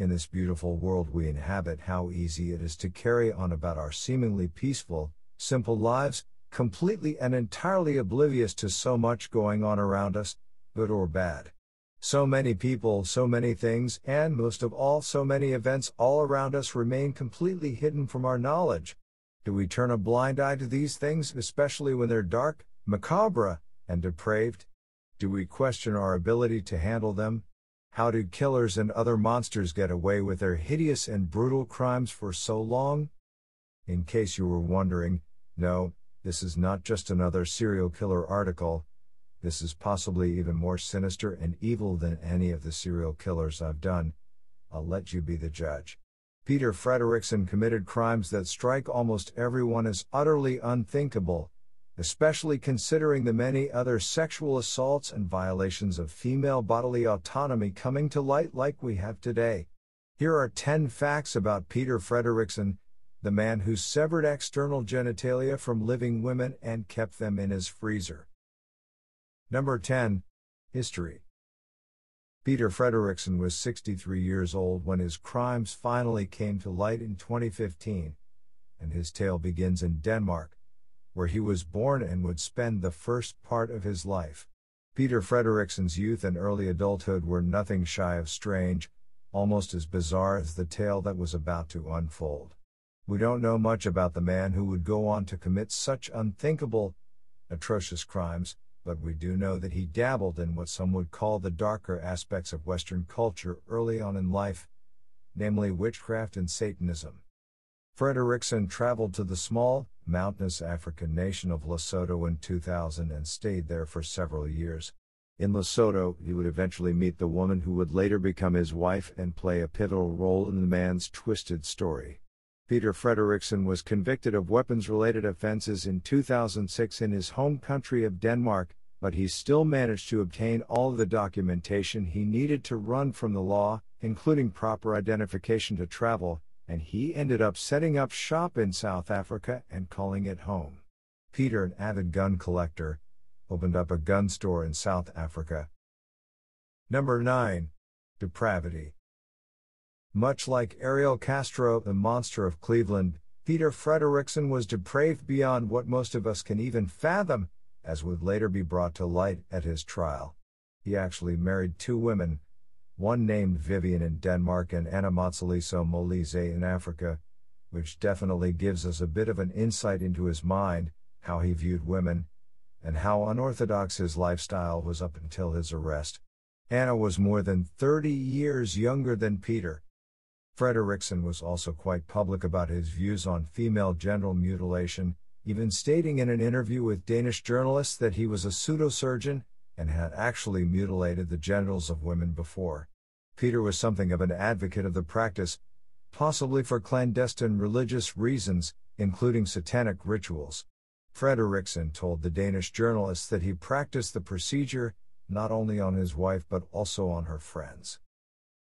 in this beautiful world we inhabit, how easy it is to carry on about our seemingly peaceful, simple lives, completely and entirely oblivious to so much going on around us, good or bad. So many people, so many things, and most of all, so many events all around us remain completely hidden from our knowledge. Do we turn a blind eye to these things, especially when they're dark, macabre, and depraved? Do we question our ability to handle them? How do killers and other monsters get away with their hideous and brutal crimes for so long? In case you were wondering, no, this is not just another serial killer article. This is possibly even more sinister and evil than any of the serial killers I've done. I'll let you be the judge. Peter Frederiksen committed crimes that strike almost everyone as utterly unthinkable, especially considering the many other sexual assaults and violations of female bodily autonomy coming to light like we have today. Here are 10 facts about Peter Frederiksen, the man who severed external genitalia from living women and kept them in his freezer. Number 10. History. Peter Frederiksen was 63 years old when his crimes finally came to light in 2015, and his tale begins in Denmark, where he was born and would spend the first part of his life. Peter Frederiksen's youth and early adulthood were nothing shy of strange, almost as bizarre as the tale that was about to unfold. We don't know much about the man who would go on to commit such unthinkable, atrocious crimes, but we do know that he dabbled in what some would call the darker aspects of Western culture early on in life, namely witchcraft and Satanism. Frederiksen traveled to the small, mountainous African nation of Lesotho in 2000 and stayed there for several years. In Lesotho, he would eventually meet the woman who would later become his wife and play a pivotal role in the man's twisted story. Peter Frederiksen was convicted of weapons-related offenses in 2006 in his home country of Denmark, but he still managed to obtain all of the documentation he needed to run from the law, including proper identification to travel, and he ended up setting up shop in South Africa and calling it home. Peter, an avid gun collector, opened up a gun store in South Africa. Number 9. Depravity. Much like Ariel Castro, the monster of Cleveland, Peter Frederiksen was depraved beyond what most of us can even fathom, as would later be brought to light at his trial. He actually married 2 women, one named Vivian in Denmark and Anna Mazzaliso Molise in Africa, which definitely gives us a bit of an insight into his mind, how he viewed women, and how unorthodox his lifestyle was up until his arrest. Anna was more than 30 years younger than Peter. Frederiksen was also quite public about his views on female genital mutilation, even stating in an interview with Danish journalists that he was a pseudosurgeon and had actually mutilated the genitals of women before. Peter was something of an advocate of the practice, possibly for clandestine religious reasons, including satanic rituals. Frederiksen told the Danish journalists that he practiced the procedure not only on his wife but also on her friends.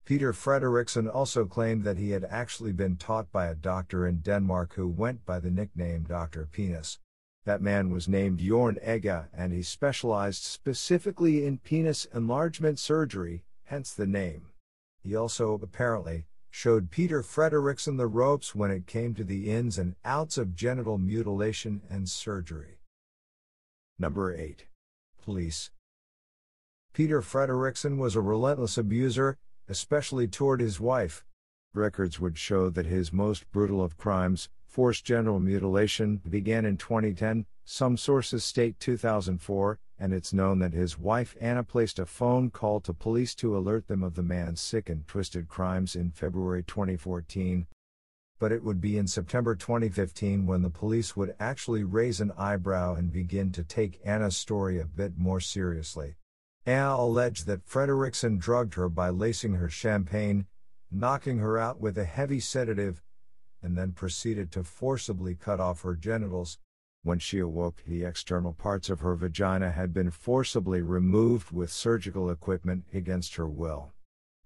Peter Frederiksen also claimed that he had actually been taught by a doctor in Denmark who went by the nickname Dr. Penis. That man was named Jorn Egge, and he specialized specifically in penis enlargement surgery, hence the name. He also, apparently, showed Peter Frederiksen the ropes when it came to the ins and outs of genital mutilation and surgery. Number 8. Police. Peter Frederiksen was a relentless abuser, especially toward his wife. Records would show that his most brutal of crimes, forced genital mutilation, began in 2010, some sources state 2004, and it's known that his wife Anna placed a phone call to police to alert them of the man's sick and twisted crimes in February 2014. But it would be in September 2015 when the police would actually raise an eyebrow and begin to take Anna's story a bit more seriously. Anna alleged that Frederiksen drugged her by lacing her champagne, knocking her out with a heavy sedative, and then proceeded to forcibly cut off her genitals. When she awoke, the external parts of her vagina had been forcibly removed with surgical equipment against her will.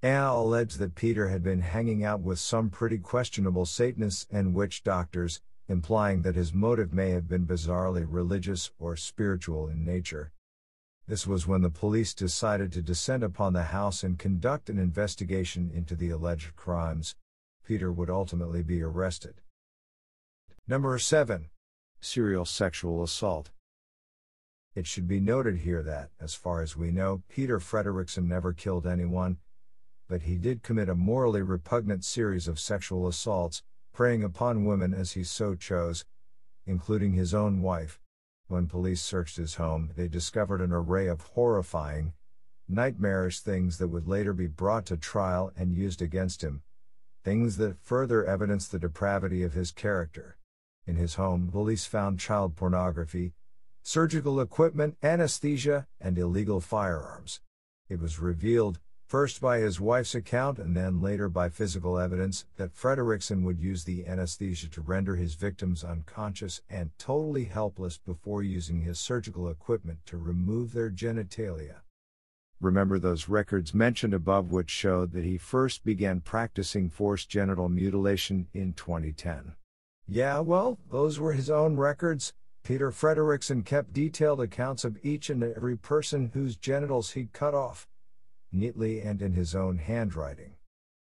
Anna alleged that Peter had been hanging out with some pretty questionable Satanists and witch doctors, implying that his motive may have been bizarrely religious or spiritual in nature. This was when the police decided to descend upon the house and conduct an investigation into the alleged crimes. Peter would ultimately be arrested. Number 7. Serial sexual assault. It should be noted here that, as far as we know, Peter Frederiksen never killed anyone, but he did commit a morally repugnant series of sexual assaults, preying upon women as he so chose, including his own wife. When police searched his home, they discovered an array of horrifying, nightmarish things that would later be brought to trial and used against him, things that further evidence the depravity of his character. In his home, police found child pornography, surgical equipment, anesthesia, and illegal firearms. It was revealed, first by his wife's account and then later by physical evidence, that Frederiksen would use the anesthesia to render his victims unconscious and totally helpless before using his surgical equipment to remove their genitalia. Remember those records mentioned above which showed that he first began practicing forced genital mutilation in 2010. Yeah, well, those were his own records. Peter Frederiksen kept detailed accounts of each and every person whose genitals he'd cut off, neatly and in his own handwriting.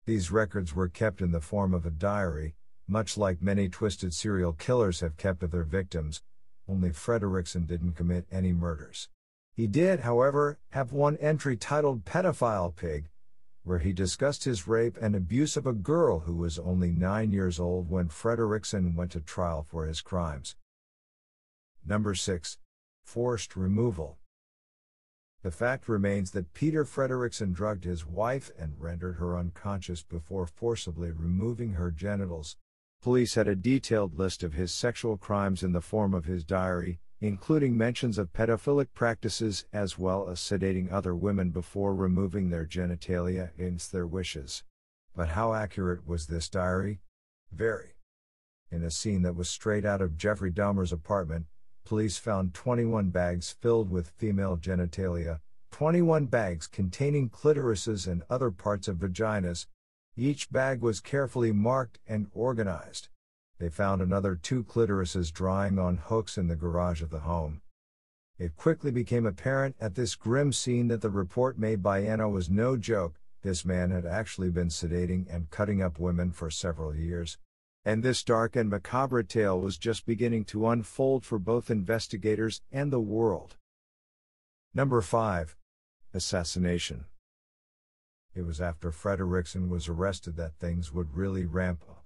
These records were kept in the form of a diary, much like many twisted serial killers have kept of their victims, only Frederiksen didn't commit any murders. He did, however, have one entry titled Pedophile Pig, where he discussed his rape and abuse of a girl who was only 9 years old when Frederiksen went to trial for his crimes. Number 6. Forced removal. The fact remains that Peter Frederiksen drugged his wife and rendered her unconscious before forcibly removing her genitals. Police had a detailed list of his sexual crimes in the form of his diary, including mentions of pedophilic practices as well as sedating other women before removing their genitalia against their wishes. But how accurate was this diary? Very. In a scene that was straight out of Jeffrey Dahmer's apartment, police found 21 bags filled with female genitalia, 21 bags containing clitorises and other parts of vaginas. Each bag was carefully marked and organized. They found another 2 clitorises drying on hooks in the garage of the home. It quickly became apparent at this grim scene that the report made by Anna was no joke. This man had actually been sedating and cutting up women for several years. And this dark and macabre tale was just beginning to unfold for both investigators and the world. Number 5. Assassination. It was after Frederiksen was arrested that things would really ramp up.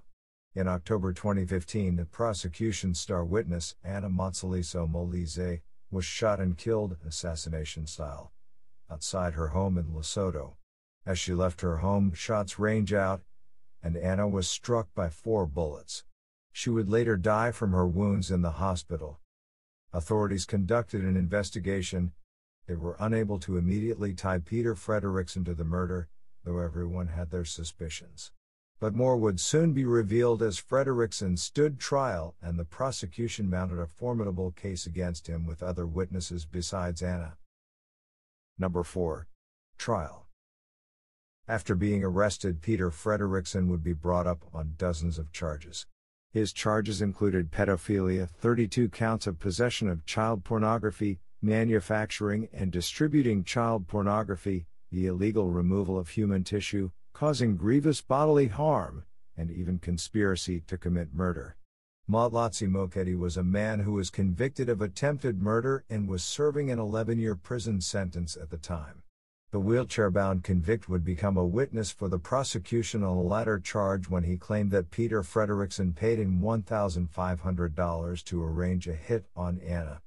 In October 2015, the prosecution's star witness, Anna Mazzaliso Molise, was shot and killed, assassination style, outside her home in Lesotho. As she left her home, shots rang out, and Anna was struck by 4 bullets. She would later die from her wounds in the hospital. Authorities conducted an investigation. They were unable to immediately tie Peter Frederiksen to the murder, though everyone had their suspicions. But more would soon be revealed as Frederiksen stood trial and the prosecution mounted a formidable case against him with other witnesses besides Anna. Number 4. Trial. After being arrested, Peter Frederiksen would be brought up on dozens of charges. His charges included pedophilia, 32 counts of possession of child pornography, manufacturing and distributing child pornography, the illegal removal of human tissue, causing grievous bodily harm, and even conspiracy to commit murder. Motlatsi Mokhety was a man who was convicted of attempted murder and was serving an 11-year prison sentence at the time. The wheelchair-bound convict would become a witness for the prosecution on the latter charge when he claimed that Peter Frederiksen paid him $1,500 to arrange a hit on Anna.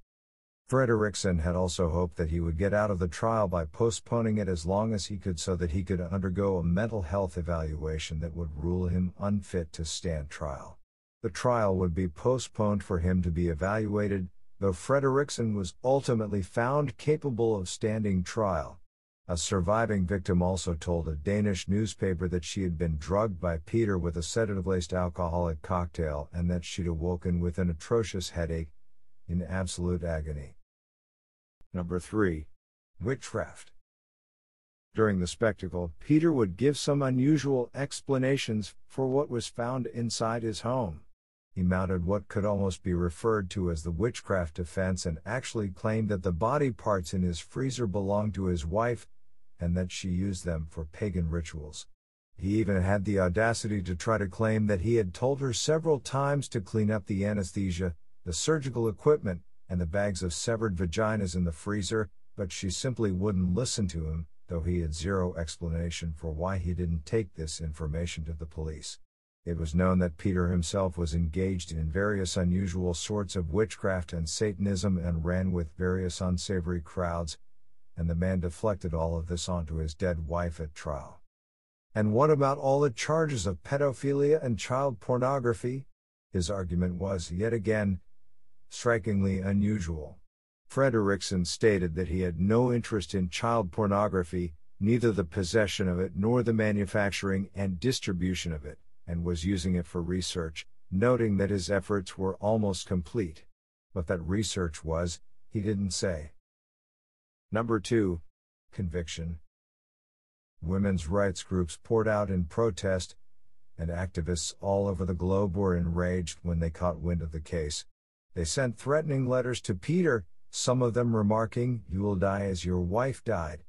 Frederiksen had also hoped that he would get out of the trial by postponing it as long as he could so that he could undergo a mental health evaluation that would rule him unfit to stand trial. The trial would be postponed for him to be evaluated, though Frederiksen was ultimately found capable of standing trial. A surviving victim also told a Danish newspaper that she had been drugged by Peter with a sedative-laced alcoholic cocktail and that she'd awoken with an atrocious headache, in absolute agony. Number 3. Witchcraft. During the spectacle, Peter would give some unusual explanations for what was found inside his home. he mounted what could almost be referred to as the witchcraft defense and actually claimed that the body parts in his freezer belonged to his wife, and that she used them for pagan rituals. He even had the audacity to try to claim that he had told her several times to clean up the anesthesia, the surgical equipment, and the bags of severed vaginas in the freezer, but she simply wouldn't listen to him, though he had zero explanation for why he didn't take this information to the police. It was known that Peter himself was engaged in various unusual sorts of witchcraft and Satanism and ran with various unsavory crowds, and the man deflected all of this onto his dead wife at trial. And what about all the charges of pedophilia and child pornography? His argument was, yet again, strikingly unusual. Frederiksen stated that he had no interest in child pornography, neither the possession of it nor the manufacturing and distribution of it, and was using it for research, noting that his efforts were almost complete. What that research was, he didn't say. Number 2. Conviction. Women's rights groups poured out in protest, and activists all over the globe were enraged when they caught wind of the case. They sent threatening letters to Peter, some of them remarking, "You will die as your wife died,"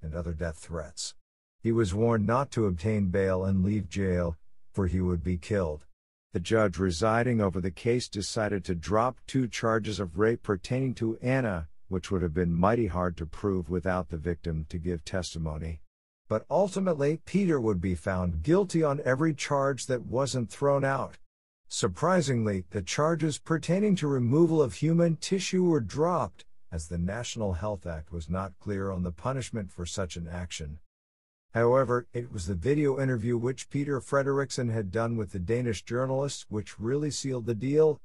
and other death threats. He was warned not to obtain bail and leave jail, for he would be killed. The judge residing over the case decided to drop 2 charges of rape pertaining to Anna, which would have been mighty hard to prove without the victim to give testimony. But ultimately, Peter would be found guilty on every charge that wasn't thrown out. Surprisingly, the charges pertaining to removal of human tissue were dropped, as the National Health Act was not clear on the punishment for such an action. However, it was the video interview which Peter Frederiksen had done with the Danish journalist which really sealed the deal,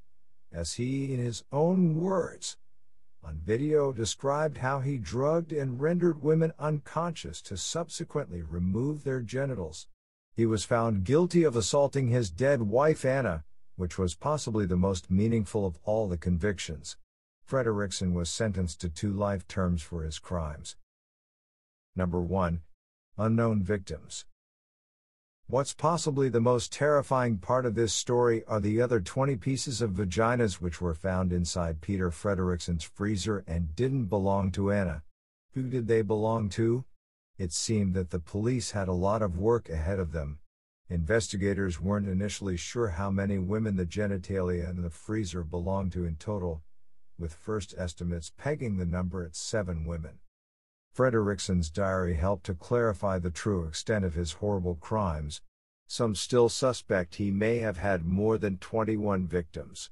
as he, in his own words, on video described how he drugged and rendered women unconscious to subsequently remove their genitals. He was found guilty of assaulting his dead wife Anna, which was possibly the most meaningful of all the convictions. Frederiksen was sentenced to 2 life terms for his crimes. Number 1. Unknown victims. What's possibly the most terrifying part of this story are the other 20 pieces of vaginas which were found inside Peter Frederiksen's freezer and didn't belong to Anna. Who did they belong to? It seemed that the police had a lot of work ahead of them. Investigators weren't initially sure how many women the genitalia in the freezer belonged to in total, with first estimates pegging the number at 7 women. Frederiksen's diary helped to clarify the true extent of his horrible crimes. Some still suspect he may have had more than 21 victims.